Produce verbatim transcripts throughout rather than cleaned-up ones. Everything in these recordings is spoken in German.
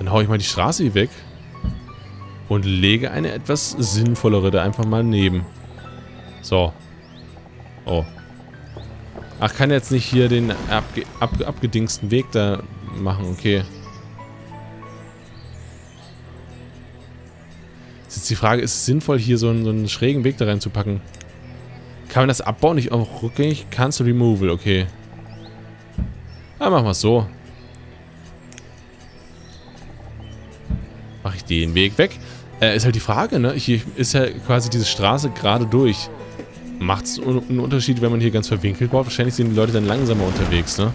Dann haue ich mal die Straße hier weg. Und lege eine etwas sinnvollere da einfach mal neben. So. Oh. Ach, kann jetzt nicht hier den abge ab abgedingsten Weg da machen. Okay. Ist jetzt die Frage, ist es sinnvoll, hier so einen, so einen schrägen Weg da reinzupacken? Kann man das abbauen? Nicht auch rückgängig? Cancel Removal, okay. Dann machen wir es so. Mache ich den Weg weg? Äh, ist halt die Frage, ne? Hier ist ja quasi diese Straße gerade durch. Macht es einen Unterschied, wenn man hier ganz verwinkelt baut? Wahrscheinlich sind die Leute dann langsamer unterwegs, ne?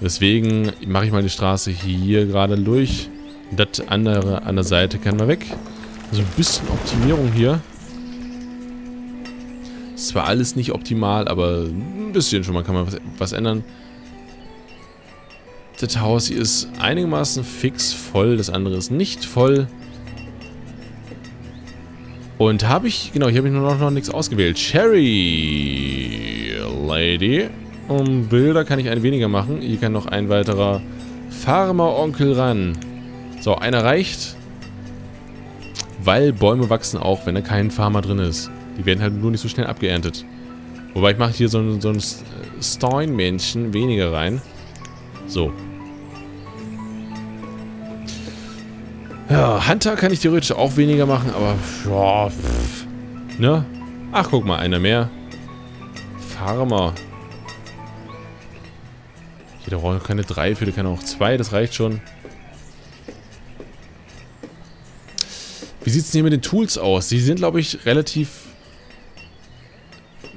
Deswegen mache ich mal die Straße hier gerade durch. Das andere an der Seite kann man weg. So ein bisschen Optimierung hier. Ist zwar alles nicht optimal, aber ein bisschen schon mal kann man was, was ändern. Das Haus hier ist einigermaßen fix voll, das andere ist nicht voll. Und habe ich, genau, hier habe ich nur noch, noch nichts ausgewählt. Cherry Lady. Um Bilder kann ich ein weniger machen. Hier kann noch ein weiterer Farmer-Onkel ran. So, einer reicht. Weil Bäume wachsen auch, wenn da kein Farmer drin ist. Die werden halt nur nicht so schnell abgeerntet. Wobei ich mache hier so ein, so ein Steinmännchen weniger rein. So. Ja, Hunter kann ich theoretisch auch weniger machen, aber ja, pff, ne? Ach, guck mal, einer mehr. Farmer. Jeder braucht keine drei, für die kann auch zwei, das reicht schon. Wie sieht es denn hier mit den Tools aus? Die sind, glaube ich, relativ...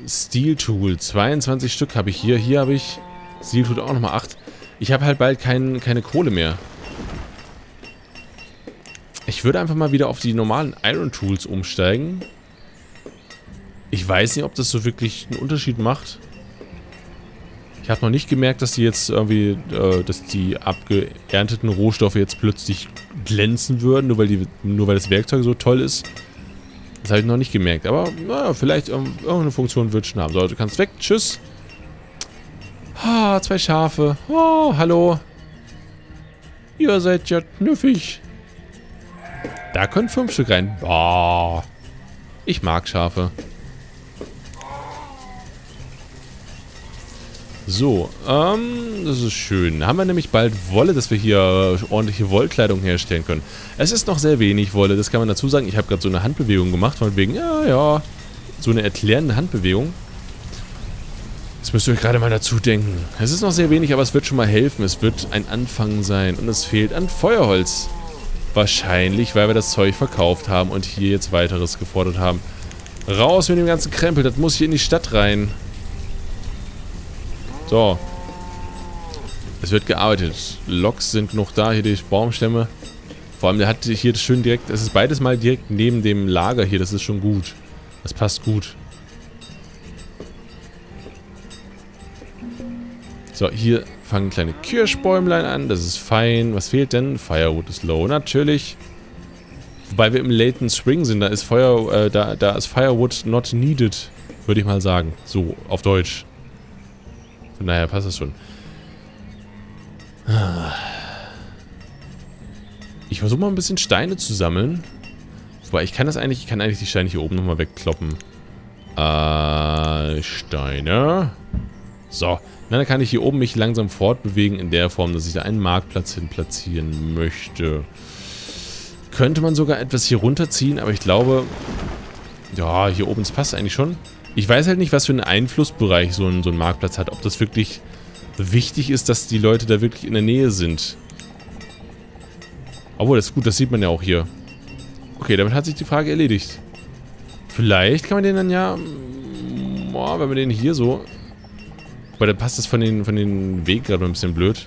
Steel Tool. zweiundzwanzig Stück habe ich hier. Hier habe ich... Steel Tool auch nochmal acht. Ich habe halt bald kein, keine Kohle mehr. Ich würde einfach mal wieder auf die normalen Iron Tools umsteigen. Ich weiß nicht, ob das so wirklich einen Unterschied macht. Ich habe noch nicht gemerkt, dass die jetzt irgendwie, äh, dass die abgeernteten Rohstoffe jetzt plötzlich glänzen würden, nur weil, die, nur weil das Werkzeug so toll ist. Das habe ich noch nicht gemerkt. Aber naja, vielleicht ähm, irgendeine Funktion wird schon haben. So, du kannst weg. Tschüss. Ah, zwei Schafe. Oh, hallo. Ihr seid ja knuffig. Da können fünf Stück rein. Boah. Ich mag Schafe. So, ähm, das ist schön. Haben wir nämlich bald Wolle, dass wir hier ordentliche Wollkleidung herstellen können. Es ist noch sehr wenig Wolle, das kann man dazu sagen. Ich habe gerade so eine Handbewegung gemacht, von wegen, ja, ja, so eine erklärende Handbewegung. Das müsst ihr euch gerade mal dazu denken. Es ist noch sehr wenig, aber es wird schon mal helfen. Es wird ein Anfang sein und es fehlt an Feuerholz. Wahrscheinlich, weil wir das Zeug verkauft haben und hier jetzt weiteres gefordert haben. Raus mit dem ganzen Krempel, das muss hier in die Stadt rein. So. Es wird gearbeitet. Loks sind genug da, hier die Baumstämme. Vor allem, der hat hier schön direkt, es ist beides mal direkt neben dem Lager hier, das ist schon gut. Das passt gut. So, hier fangen kleine Kirschbäumlein an. Das ist fein. Was fehlt denn? Firewood ist low, natürlich. Wobei wir im Leighton Spring sind. Da ist Feuer, äh, da, da ist Firewood not needed, würde ich mal sagen. So, auf Deutsch. Von daher passt das schon. Ich versuche mal ein bisschen Steine zu sammeln. Wobei, ich kann das eigentlich, ich kann eigentlich die Steine hier oben nochmal wegkloppen. Äh, Steine. So. Na, dann kann ich hier oben mich langsam fortbewegen in der Form, dass ich da einen Marktplatz hin platzieren möchte. Könnte man sogar etwas hier runterziehen, aber ich glaube, ja, hier oben, es passt eigentlich schon. Ich weiß halt nicht, was für einen Einflussbereich so ein, so ein Marktplatz hat. Ob das wirklich wichtig ist, dass die Leute da wirklich in der Nähe sind. Obwohl, das ist gut, das sieht man ja auch hier. Okay, damit hat sich die Frage erledigt. Vielleicht kann man den dann ja... Boah, wenn man den hier so... Weil dann passt das von den, von den Weg gerade ein bisschen blöd.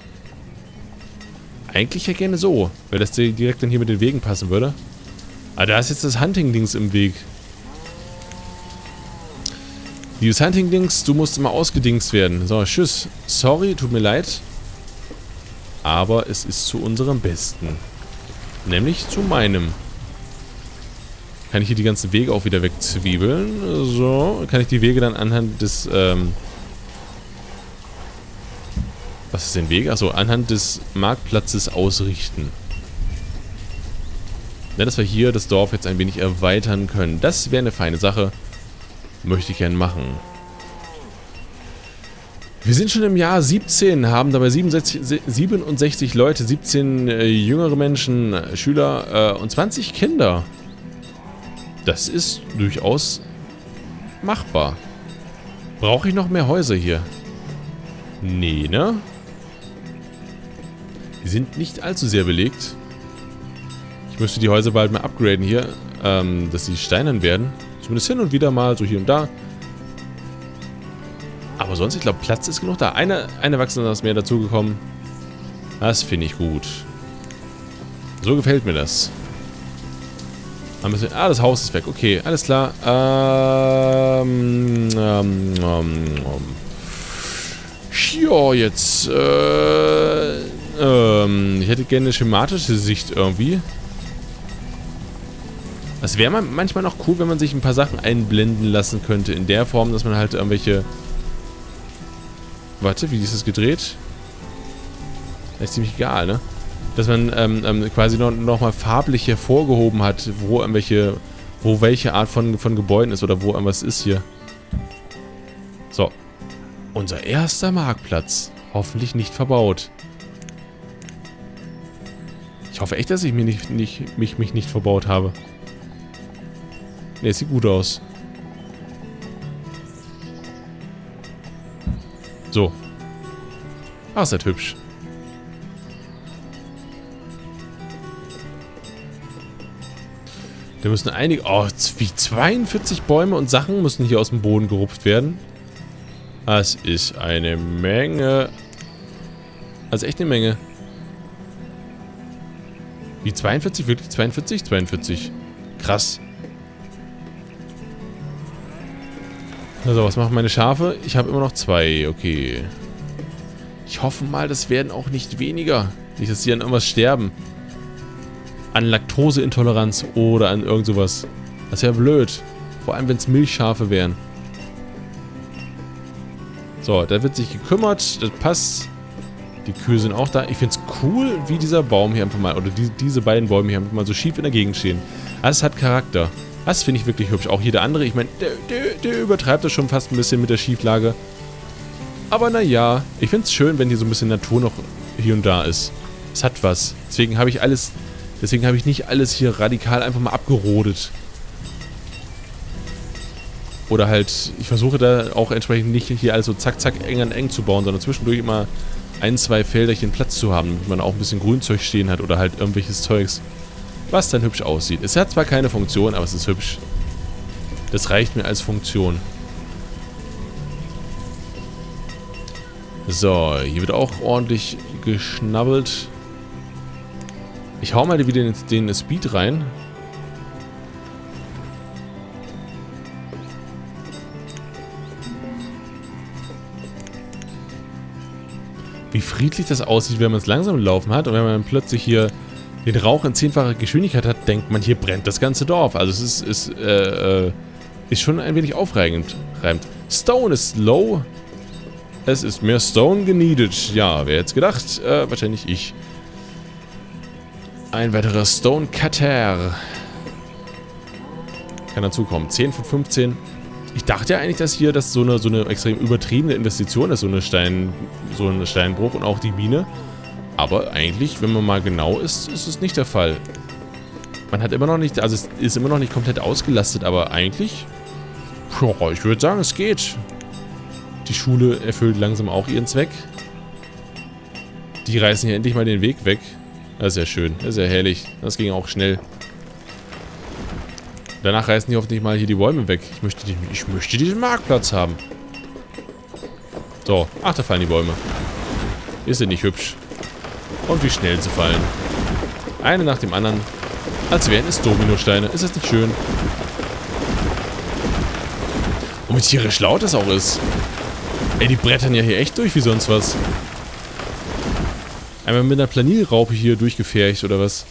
Eigentlich ja gerne so, weil das direkt dann hier mit den Wegen passen würde. Aber da ist jetzt das Hunting-Dings im Weg. Dieses Hunting-Dings, du musst immer ausgedingst werden. So, tschüss. Sorry, tut mir leid. Aber es ist zu unserem Besten. Nämlich zu meinem. Kann ich hier die ganzen Wege auch wieder wegzwiebeln? So, kann ich die Wege dann anhand des, ähm... Was ist denn Weg? Achso, anhand des Marktplatzes ausrichten. Na, dass wir hier das Dorf jetzt ein wenig erweitern können. Das wäre eine feine Sache. Möchte ich gerne machen. Wir sind schon im Jahr siebzehn, haben dabei siebenundsechzig Leute, siebzehn äh, jüngere Menschen, Schüler äh, und zwanzig Kinder. Das ist durchaus machbar. Brauche ich noch mehr Häuser hier? Nee, ne? Die sind nicht allzu sehr belegt. Ich müsste die Häuser bald mal upgraden hier, ähm, dass sie steinern werden. Zumindest hin und wieder mal, so hier und da. Aber sonst, ich glaube, Platz ist genug da. Eine, ein Erwachsener ist mehr dazugekommen. Das finde ich gut. So gefällt mir das. Ah, das Haus ist weg. Okay, alles klar. Ähm, ähm, ähm, ähm. Ja, jetzt. Äh, ähm, ich hätte gerne eine schematische Sicht irgendwie. Es wäre manchmal noch cool, wenn man sich ein paar Sachen einblenden lassen könnte. In der Form, dass man halt irgendwelche... Warte, wie ist das gedreht? Das ist ziemlich egal, ne? Dass man ähm, ähm, quasi noch, noch mal farblich hervorgehoben hat, wo irgendwelche... Wo welche Art von, von Gebäuden ist oder wo irgendwas ist hier. So. Unser erster Marktplatz. Hoffentlich nicht verbaut. Ich hoffe echt, dass ich mir nicht, nicht, mich, mich nicht verbaut habe. Ne, sieht gut aus. So. Ah, ist das hübsch. Da müssen einige... Oh, wie zweiundvierzig Bäume und Sachen müssen hier aus dem Boden gerupft werden. Das ist eine Menge. Also echt eine Menge. Wie zweiundvierzig? Wirklich zweiundvierzig? zweiundvierzig. Krass. Also, was machen meine Schafe? Ich habe immer noch zwei, okay. Ich hoffe mal, das werden auch nicht weniger. Nicht, dass die an irgendwas sterben. An Laktoseintoleranz oder an irgend sowas. Das wäre blöd. Vor allem, wenn es Milchschafe wären. So, da wird sich gekümmert. Das passt. Die Kühe sind auch da. Ich finde es cool, wie dieser Baum hier einfach mal, oder die, diese beiden Bäume hier einfach mal so schief in der Gegend stehen. Das hat Charakter. Das finde ich wirklich hübsch. Auch jeder andere, ich meine, der, der, der übertreibt das schon fast ein bisschen mit der Schieflage. Aber naja, ich finde es schön, wenn hier so ein bisschen Natur noch hier und da ist. Es hat was. Deswegen habe ich alles, deswegen habe ich nicht alles hier radikal einfach mal abgerodet. Oder halt, ich versuche da auch entsprechend nicht hier alles so zack, zack, eng an eng zu bauen, sondern zwischendurch immer ein, zwei Felderchen Platz zu haben, damit man auch ein bisschen Grünzeug stehen hat oder halt irgendwelches Zeugs. Was dann hübsch aussieht. Es hat zwar keine Funktion, aber es ist hübsch. Das reicht mir als Funktion. So, hier wird auch ordentlich geschnabbelt. Ich hau mal wieder den, den Speed rein. Wie friedlich das aussieht, wenn man es langsam laufen hat und wenn man plötzlich hier den Rauch in zehnfacher Geschwindigkeit hat, denkt man, hier brennt das ganze Dorf. Also es ist, ist, äh, ist schon ein wenig aufreibend. Stone ist low. Es ist mehr Stone geneedet. Ja, wer hätte es gedacht? Äh, wahrscheinlich ich. Ein weiterer Stone Cutter. Kann dazukommen. zehn von fünfzehn. Ich dachte ja eigentlich, dass hier das so eine, so eine extrem übertriebene Investition ist, so eine Stein, so ein Steinbruch und auch die Mine. Aber eigentlich, wenn man mal genau ist, ist es nicht der Fall. Man hat immer noch nicht, also es ist immer noch nicht komplett ausgelastet, aber eigentlich, boah, ich würde sagen, es geht. Die Schule erfüllt langsam auch ihren Zweck. Die reißen hier endlich mal den Weg weg. Das ist ja schön, das ist ja herrlich. Das ging auch schnell. Danach reißen die hoffentlich mal hier die Bäume weg. Ich möchte, die, ich möchte diesen Marktplatz haben. So, ach, da fallen die Bäume. Ist ja nicht hübsch. Und wie schnell zu fallen. Eine nach dem anderen. Als wären es Dominosteine. Ist das nicht schön? Und wie tierisch laut das auch ist. Ey, die brettern ja hier echt durch wie sonst was. Einmal mit einer Planierraupe hier durchgefercht oder was?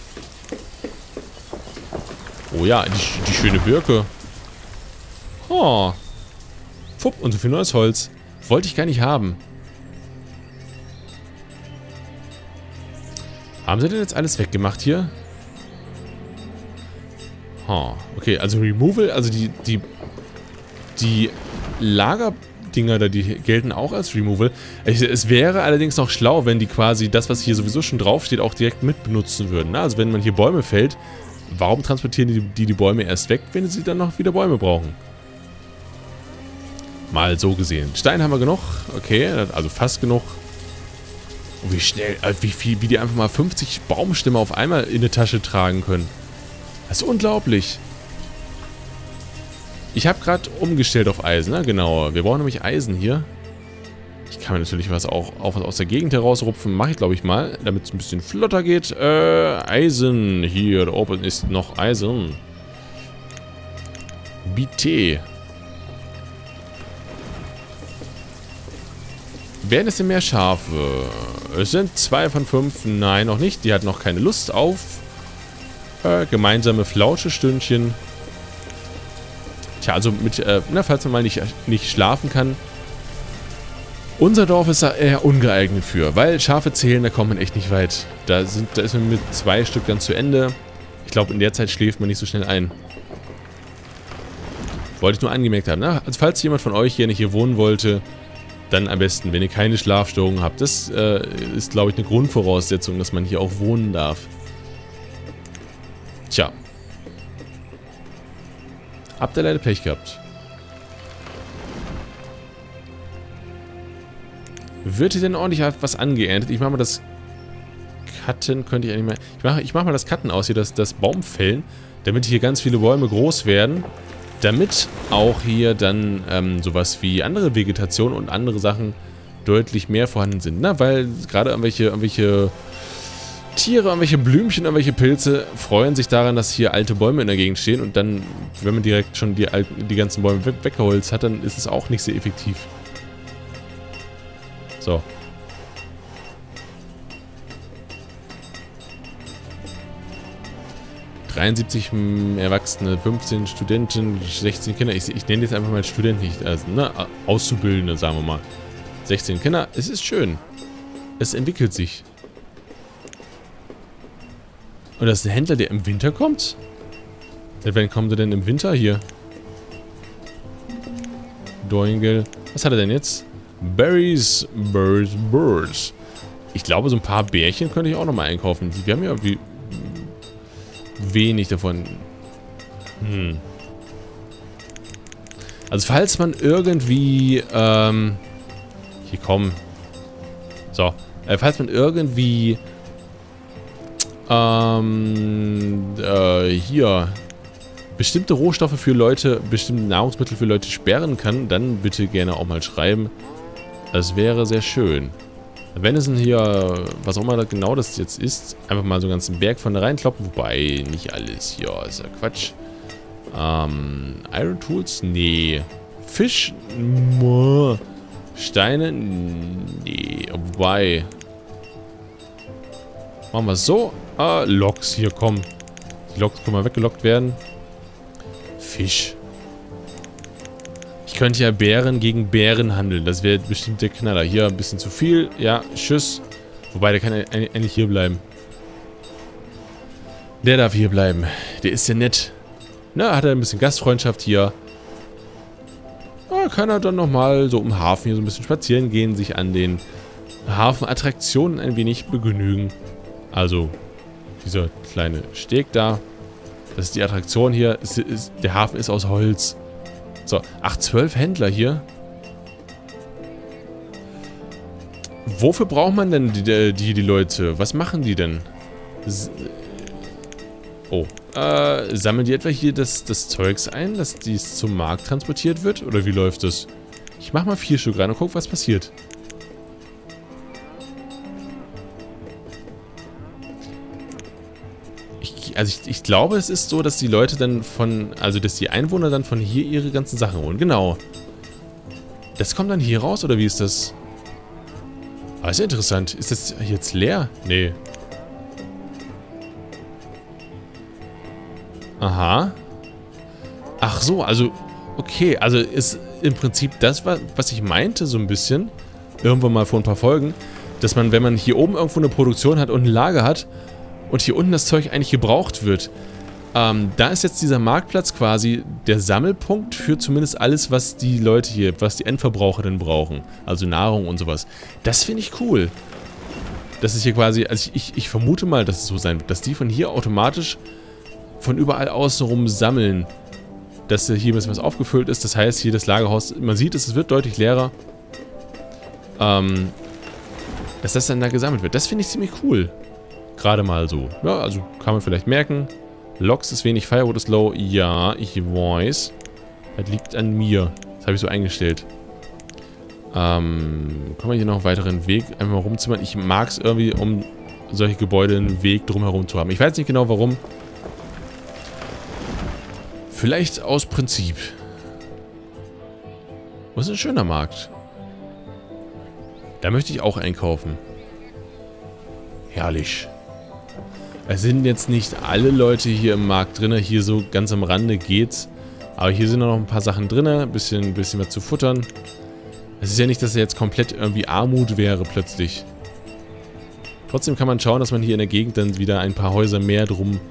Oh ja, die, die schöne Birke. Oh. Fupp, und so viel neues Holz. Wollte ich gar nicht haben. Haben sie denn jetzt alles weggemacht hier? Aha. Okay, also Removal, also die, die, die Lagerdinger da, die gelten auch als Removal. Es wäre allerdings noch schlau, wenn die quasi das, was hier sowieso schon draufsteht, auch direkt mit benutzen würden. Also wenn man hier Bäume fällt, warum transportieren die, die die Bäume erst weg, wenn sie dann noch wieder Bäume brauchen? Mal so gesehen. Stein haben wir genug. Okay, also fast genug. Und wie schnell, wie viel, wie die einfach mal fünfzig Baumstämme auf einmal in eine Tasche tragen können. Das ist unglaublich. Ich habe gerade umgestellt auf Eisen, ne? Genau. Wir brauchen nämlich Eisen hier. Ich kann mir natürlich was auch, auch was aus der Gegend herausrupfen. Mache ich, glaube ich, mal, damit es ein bisschen flotter geht. Äh, Eisen hier. Da oben ist noch Eisen. Bitte. Werden es denn mehr Schafe? Es sind zwei von fünf. Nein, noch nicht. Die hat noch keine Lust auf äh, gemeinsame Flauschestündchen. Tja, also mit, äh, na, falls man mal nicht, nicht schlafen kann. Unser Dorf ist da eher ungeeignet für, weil Schafe zählen, da kommt man echt nicht weit. Da, sind, da ist man mit zwei Stück dann zu Ende. Ich glaube, in der Zeit schläft man nicht so schnell ein. Wollte ich nur angemerkt haben. Ne? Also falls jemand von euch hier nicht hier wohnen wollte, dann am besten, wenn ihr keine Schlafstörungen habt. Das äh, ist, glaube ich, eine Grundvoraussetzung, dass man hier auch wohnen darf. Tja. Habt ihr leider Pech gehabt. Wird hier denn ordentlich was angeerntet? Ich mache mal das Cutten, könnte ich eigentlich mal... Ich mache ich mach mal das Cutten aus hier, das, das Baumfällen, damit hier ganz viele Bäume groß werden. Damit auch hier dann ähm, sowas wie andere Vegetation und andere Sachen deutlich mehr vorhanden sind. Na, weil gerade irgendwelche, irgendwelche Tiere, irgendwelche Blümchen, irgendwelche Pilze freuen sich daran, dass hier alte Bäume in der Gegend stehen. Und dann, wenn man direkt schon die, die ganzen Bäume we weggeholzt hat, dann ist es auch nicht sehr effektiv. So. dreiundsiebzig Erwachsene, fünfzehn Studenten, sechzehn Kinder. Ich, ich nenne jetzt einfach mal Studenten, nicht, also, ne, Auszubildende, sagen wir mal. sechzehn Kinder, es ist schön. Es entwickelt sich. Und das ist ein Händler, der im Winter kommt? Seit wann kommt er denn im Winter hier? Doingel. Was hat er denn jetzt? Berries, Birds, Birds. Ich glaube, so ein paar Bärchen könnte ich auch nochmal einkaufen. Wir haben ja irgendwie wenig davon. Hm. Also falls man irgendwie, ähm, hier kommen. So, äh, falls man irgendwie, ähm, äh, hier bestimmte Rohstoffe für Leute, bestimmte Nahrungsmittel für Leute sperren kann, dann bitte gerne auch mal schreiben. Das wäre sehr schön. Wenn es denn hier, was auch immer genau das jetzt ist, einfach mal so einen ganzen Berg von da reinkloppen. Wobei, nicht alles. Ja, ist ja Quatsch. Ähm, Iron Tools? Nee. Fisch? Muh. Steine? Nee. Wobei. Machen wir es so. Äh, Loks hier, komm. Die Loks können mal weggelockt werden. Fisch. Ich könnte ja Bären gegen Bären handeln. Das wäre bestimmt der Knaller. Hier ein bisschen zu viel. Ja, tschüss. Wobei, der kann eigentlich hier bleiben. Der darf hier bleiben. Der ist ja nett. Na, hat er ein bisschen Gastfreundschaft hier. Na, kann er dann nochmal so um Hafen hier so ein bisschen spazieren gehen, sich an den Hafenattraktionen ein wenig begnügen. Also, dieser kleine Steg da. Das ist die Attraktion hier. Ist, ist, der Hafen ist aus Holz. So, ach, zwölf Händler hier. Wofür braucht man denn die, die, die Leute? Was machen die denn? S oh. Äh, sammeln die etwa hier das, das Zeugs ein, dass dies zum Markt transportiert wird? Oder wie läuft das? Ich mach mal vier Stück rein und guck, was passiert. Also ich, ich glaube, es ist so, dass die Leute dann von, also dass die Einwohner dann von hier ihre ganzen Sachen holen. Genau. Das kommt dann hier raus, oder wie ist das? Ah, ist ja interessant. Ist das jetzt leer? Nee. Aha. Ach so, also, okay. Also ist im Prinzip das, was ich meinte, so ein bisschen. Irgendwann mal vor ein paar Folgen. Dass man, wenn man hier oben irgendwo eine Produktion hat und ein Lager hat, und hier unten das Zeug eigentlich gebraucht wird, Ähm, da ist jetzt dieser Marktplatz quasi der Sammelpunkt für zumindest alles, was die Leute hier, was die Endverbraucher denn brauchen. Also Nahrung und sowas. Das finde ich cool. Das ist hier quasi, also ich, ich, ich vermute mal, dass es so sein wird, dass die von hier automatisch von überall außenrum sammeln. Dass hier ein bisschen was aufgefüllt ist. Das heißt, hier das Lagerhaus, man sieht es, es wird deutlich leerer. Ähm, dass das dann da gesammelt wird. Das finde ich ziemlich cool. Gerade mal so. Ja, also kann man vielleicht merken. Logs ist wenig, Firewood ist low. Ja, ich weiß. Das liegt an mir. Das habe ich so eingestellt. Ähm, können wir hier noch einen weiteren Weg einfach mal rumzimmern? Ich mag es irgendwie, um solche Gebäude einen Weg drumherum zu haben. Ich weiß nicht genau, warum. Vielleicht aus Prinzip. Was ist ein schöner Markt? Da möchte ich auch einkaufen. Herrlich. Es sind jetzt nicht alle Leute hier im Markt drin, hier so ganz am Rande geht's. Aber hier sind noch ein paar Sachen drin, ein bisschen, bisschen was zu futtern. Es ist ja nicht, dass jetzt komplett irgendwie Armut wäre plötzlich. Trotzdem kann man schauen, dass man hier in der Gegend dann wieder ein paar Häuser mehr drum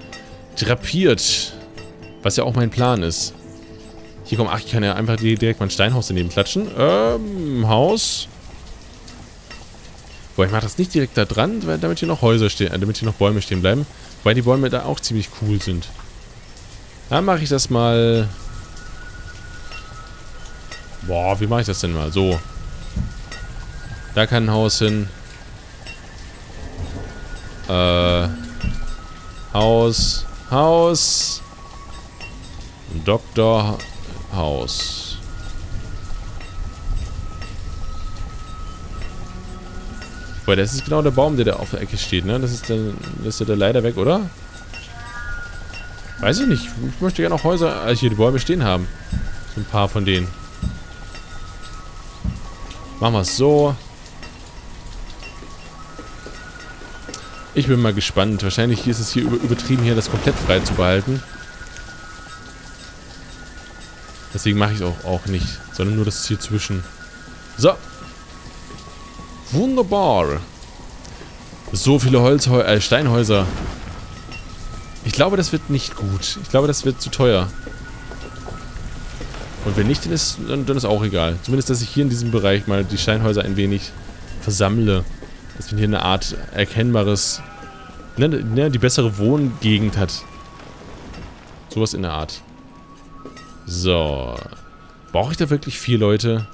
drapiert. Was ja auch mein Plan ist. Hier kommt, ach, ich kann ja einfach direkt mein Steinhaus daneben klatschen. Ähm, Haus. Boah, ich mache das nicht direkt da dran, weil damit hier noch Häuser stehen, damit hier noch Bäume stehen bleiben. Weil die Bäume da auch ziemlich cool sind. Dann mache ich das mal. Boah, wie mache ich das denn mal? So. Da kann ein Haus hin. Äh. Haus. Haus. Doktor Haus. Das ist genau der Baum, der da auf der Ecke steht, ne? Das ist dann, das ist ja leider weg, oder? Weiß ich nicht. Ich möchte gerne auch Häuser, also hier die Bäume stehen haben. So ein paar von denen. Machen wir es so. Ich bin mal gespannt. Wahrscheinlich ist es hier übertrieben, hier das komplett frei zu behalten. Deswegen mache ich es auch, auch nicht, sondern nur das hier zwischen. So. Wunderbar. So viele Holz, äh, Steinhäuser. Ich glaube, das wird nicht gut. Ich glaube, das wird zu teuer. Und wenn nicht, dann ist, dann, dann ist auch egal. Zumindest, dass ich hier in diesem Bereich mal die Steinhäuser ein wenig versammle. Dass man hier eine Art erkennbares, ne, ne, die bessere Wohngegend hat. Sowas in der Art. So. Brauche ich da wirklich vier Leute?